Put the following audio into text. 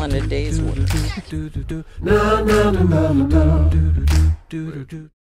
all in a day's work.